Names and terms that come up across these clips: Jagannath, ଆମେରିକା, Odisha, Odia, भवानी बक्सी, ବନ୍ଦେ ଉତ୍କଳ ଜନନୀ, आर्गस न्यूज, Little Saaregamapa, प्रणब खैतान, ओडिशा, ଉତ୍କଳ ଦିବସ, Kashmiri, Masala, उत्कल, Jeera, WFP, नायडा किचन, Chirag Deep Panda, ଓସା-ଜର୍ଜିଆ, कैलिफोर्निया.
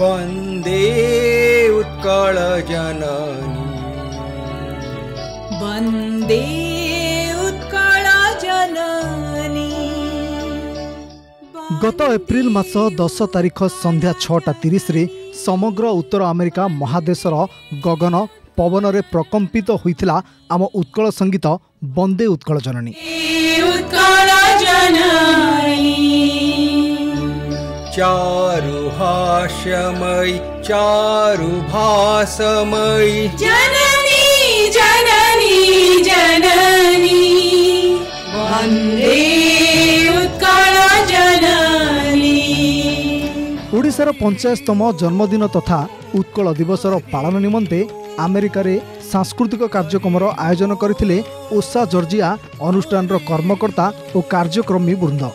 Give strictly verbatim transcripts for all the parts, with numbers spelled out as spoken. वंदे उत्कल जननी वंदे उत्कल जननी। गत एप्रिल मास दस तारीख संध्या छटा तीस समग्र उत्तर अमेरिका महादेशर गगन पवन रे प्रकंपित होइथिला आम उत्कल संगीत वंदे उत्कल जननी। चारु हास्यमयी चारु भासमयी जननी जननी जननी वंदे उत्कल जननी। ओडिशार पचासतम जन्मदिन तथा उत्कल दिवसर पालन निमंते अमेरिका रे सांस्कृतिक कार्यक्रम आयोजन करथिले ओशा जॉर्जिया अनुष्ठान रो कर्मकर्ता और कार्यक्रमी वृंद।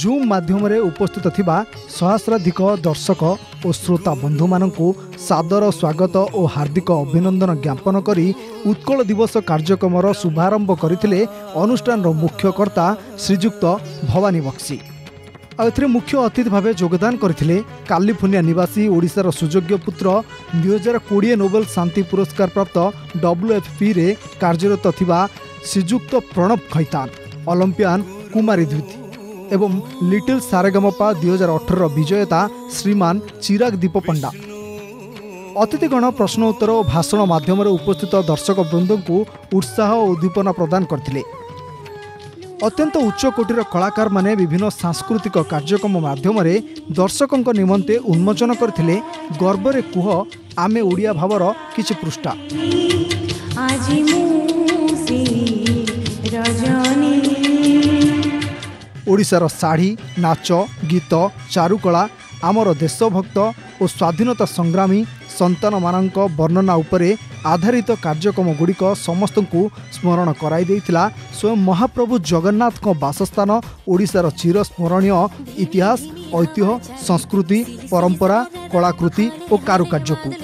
जूम माध्यम रे उपस्थित थिबा सहस्राधिक दर्शक और श्रोता बंधु मानकू सादर स्वागत और हार्दिक अभिनंदन ज्ञापन करी उत्कल दिवस कार्यक्रम शुभारंभ करथिले अनुष्ठान रो मुख्यकर्ता श्रीजुक्त भवानी बक्सी। आथरे मुख्य अतिथि भाव योगदान करथिले कैलिफोर्निया निवासी ओडिसा सुयोग्य पुत्र दो हज़ार बीस नोबेल शांति पुरस्कार प्राप्त डब्ल्यूएफपी रे कार्यरत थिबा श्रीजुक्त प्रणब खैतान, ओलंपियन कुमारी द्विती एवं लिटिल सारेगमपा दो हज़ार अठारह विजेता श्रीमान चिराग दीप पंडा। अतिथिगण प्रश्नोत्तर और भाषण माध्यम उपस्थित दर्शक वृंद को उत्साह और उद्दीपना प्रदान करथिले। अत्यंत उच्चकोटीर कलाकार माने विभिन्न सांस्कृतिक कार्यक्रम माध्यम दर्शकों निमंते उन्मोचन करथिले गर्वरे कुह आमे ओडिया भावर किछि पृष्ठा। ओडिशार साड़ी नाच गीत चारुकला आमर देशभक्त और स्वाधीनता संग्रामी संतान मानक वर्णना उपरे आधारित कार्यक्रम गुड़िक समस्त को स्मरण कराई देइथिला स्वयं महाप्रभु जगन्नाथ को वासस्थान ओडिशार चिरस्मरणीय इतिहास ऐतिह्य संस्कृति परंपरा कलाकृति और कारुकार्य को।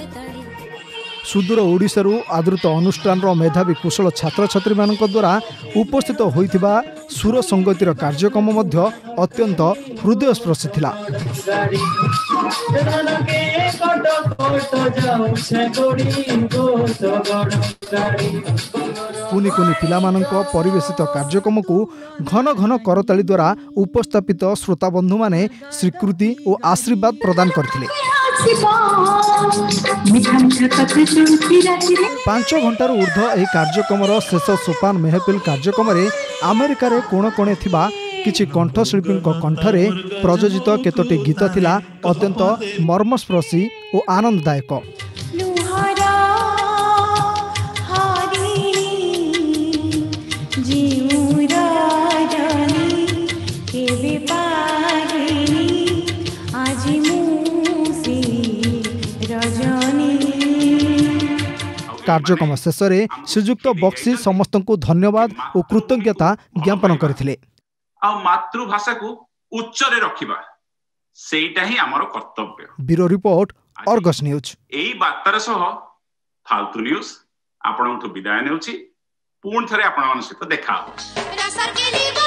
सुदूर ओडिशारू आदृत अनुष्ठान मेधावी कुशल छात्र छात्री मानक द्वारा उपस्थित होइथिबा सुर संगीतर कार्यक्रम मध्य अत्यंत हृदयस्पर्शी थिला। कुनि कुनि पिला मानक परिवेशित कार्यक्रम को घन घन करताली द्वारा उपस्थापित श्रोता बंधु माने स्वीकृति और आशीर्वाद प्रदान करथिले। पांच घंटार ऊर्ध यह कार्यक्रम शेष सोपान मेहफिल कार्यक्रम अमेरिकार कोण कोणे थिबा किछि कंठशिल्पी कंठरे प्रयोजित केतोटी गीत थिला अत्यंत मर्मस्पर्शी और आनंददायक। कार्यक्रम शेष में श्रीजुक्त बक्सी समस्त को धन्यवाद और कृतज्ञता ज्ञापन करथिले। आ मातृभाषा को उच्च रे रखिबा सेटा ही हमर कर्तव्य। Bureau report, आर्गस न्यूज। एई बातरा सह फालतू न्यूज आपनोंठो विदाय नेउची। पुण थरे आपनन सहित देखा।